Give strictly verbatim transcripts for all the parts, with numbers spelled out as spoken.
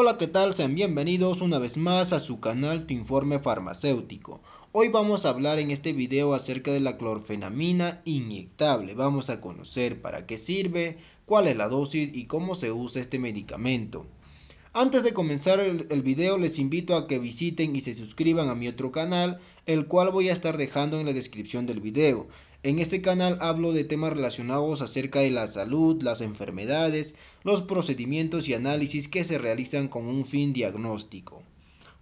Hola, ¿qué tal? Sean bienvenidos una vez más a su canal Tu Informe Farmacéutico. Hoy vamos a hablar en este video acerca de la clorfenamina inyectable. Vamos a conocer para qué sirve, cuál es la dosis y cómo se usa este medicamento. Antes de comenzar el, el video les invito a que visiten y se suscriban a mi otro canal, el cual voy a estar dejando en la descripción del video. En este canal hablo de temas relacionados acerca de la salud, las enfermedades, los procedimientos y análisis que se realizan con un fin diagnóstico.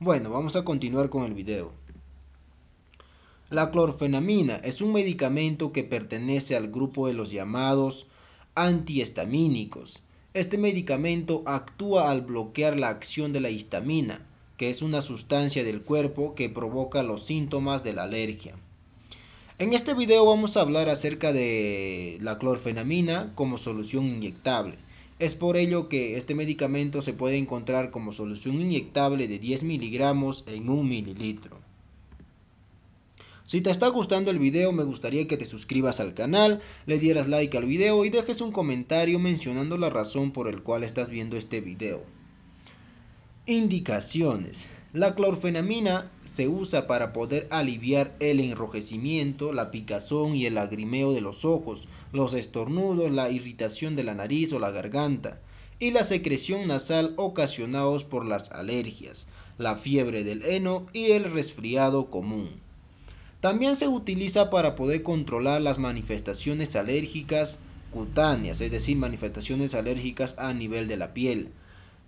Bueno, vamos a continuar con el video. La clorfenamina es un medicamento que pertenece al grupo de los llamados antihistamínicos. Este medicamento actúa al bloquear la acción de la histamina, que es una sustancia del cuerpo que provoca los síntomas de la alergia. En este video vamos a hablar acerca de la clorfenamina como solución inyectable. Es por ello que este medicamento se puede encontrar como solución inyectable de diez miligramos en un mililitro. Si te está gustando el video, me gustaría que te suscribas al canal, le dieras like al video y dejes un comentario mencionando la razón por el cual estás viendo este video. Indicaciones. La clorfenamina se usa para poder aliviar el enrojecimiento, la picazón y el lagrimeo de los ojos, los estornudos, la irritación de la nariz o la garganta y la secreción nasal ocasionados por las alergias, la fiebre del heno y el resfriado común. También se utiliza para poder controlar las manifestaciones alérgicas cutáneas, es decir, manifestaciones alérgicas a nivel de la piel.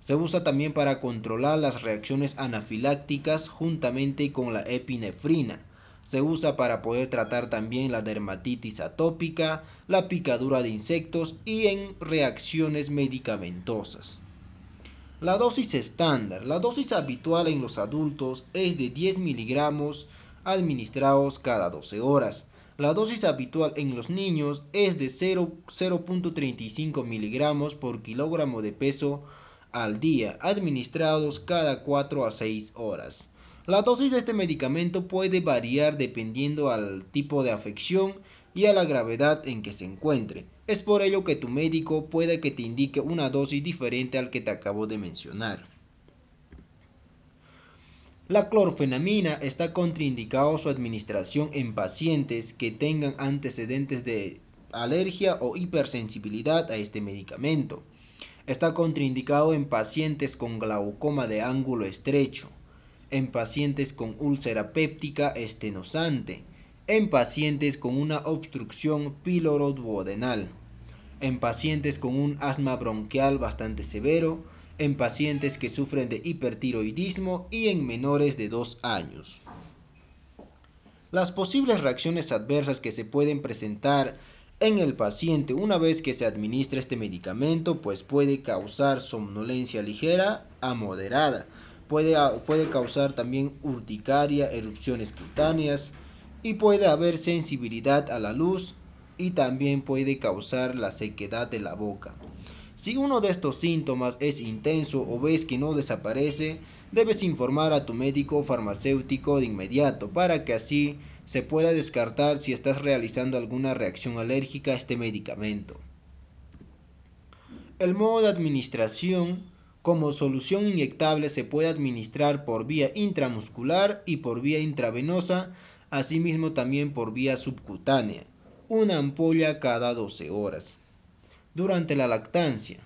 Se usa también para controlar las reacciones anafilácticas juntamente con la epinefrina. Se usa para poder tratar también la dermatitis atópica, la picadura de insectos y en reacciones medicamentosas. La dosis estándar. La dosis habitual en los adultos es de diez miligramos administrados cada doce horas. La dosis habitual en los niños es de cero punto treinta y cinco miligramos por kilogramo de peso al día, administrados cada cuatro a seis horas. La dosis de este medicamento puede variar dependiendo al tipo de afección y a la gravedad en que se encuentre. Es por ello que tu médico puede que te indique una dosis diferente al que te acabo de mencionar. La clorfenamina está contraindicado su administración en pacientes que tengan antecedentes de alergia o hipersensibilidad a este medicamento. Está contraindicado en pacientes con glaucoma de ángulo estrecho, en pacientes con úlcera péptica estenosante, en pacientes con una obstrucción píloro-duodenal, en pacientes con un asma bronquial bastante severo, en pacientes que sufren de hipertiroidismo y en menores de dos años. Las posibles reacciones adversas que se pueden presentar en el paciente una vez que se administra este medicamento, pues puede causar somnolencia ligera a moderada, puede, puede causar también urticaria, erupciones cutáneas y puede haber sensibilidad a la luz y también puede causar la sequedad de la boca. Si uno de estos síntomas es intenso o ves que no desaparece, debes informar a tu médico farmacéutico de inmediato para que así se pueda descartar si estás realizando alguna reacción alérgica a este medicamento. El modo de administración como solución inyectable se puede administrar por vía intramuscular y por vía intravenosa, asimismo también por vía subcutánea, una ampolla cada doce horas. Durante la lactancia.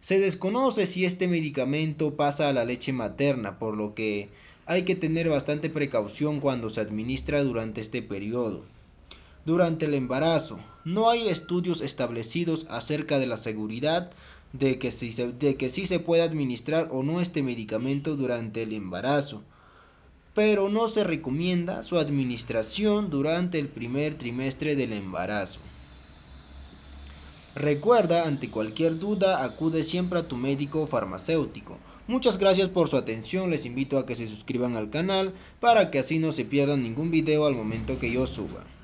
Se desconoce si este medicamento pasa a la leche materna, por lo que hay que tener bastante precaución cuando se administra durante este periodo. Durante el embarazo, no hay estudios establecidos acerca de la seguridad de que sí se, de que sí se puede administrar o no este medicamento durante el embarazo, pero no se recomienda su administración durante el primer trimestre del embarazo. Recuerda, ante cualquier duda, acude siempre a tu médico farmacéutico. Muchas gracias por su atención, les invito a que se suscriban al canal para que así no se pierdan ningún video al momento que yo suba.